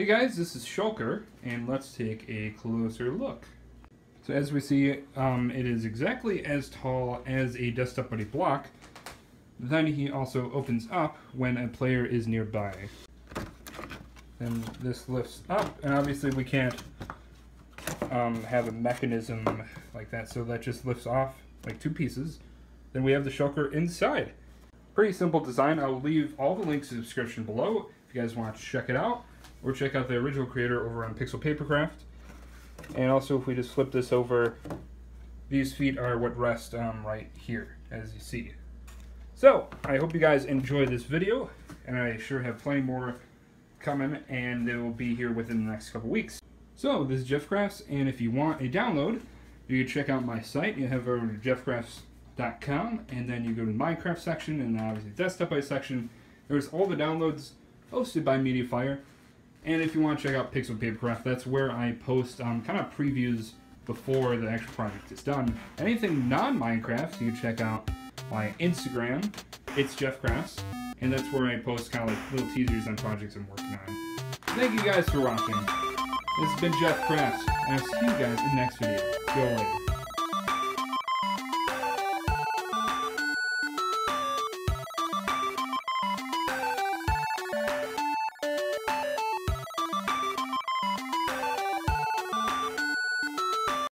Hey guys, this is Shulker, and let's take a closer look. So as we see, it is exactly as tall as a Desktop Buddy block. Then he also opens up when a player is nearby. Then this lifts up, and obviously we can't have a mechanism like that, so that just lifts off like two pieces. Then we have the Shulker inside. Pretty simple design. I'll leave all the links in the description below if you guys want to check it out, or check out the original creator over on Pixel Papercraft. And also, if we just flip this over, these feet are what rest right here, as you see. So I hope you guys enjoy this video, and I sure have plenty more coming, and they will be here within the next couple weeks. So this is JeffCrafts, and if you want a download, you can check out my site. You have over to JeffCrafts.com, and then you go to the Minecraft section, and obviously the Desktop Buddy section. There's all the downloads hosted by MediaFire. And if you want to check out Pixel Papercraft, that's where I post kind of previews before the actual project is done. Anything non-Minecraft, you can check out my Instagram, it's JeffCrafts, and that's where I post kind of like little teasers on projects I'm working on. Thank you guys for watching. This has been JeffCrafts, and I'll see you guys in the next video. See you later.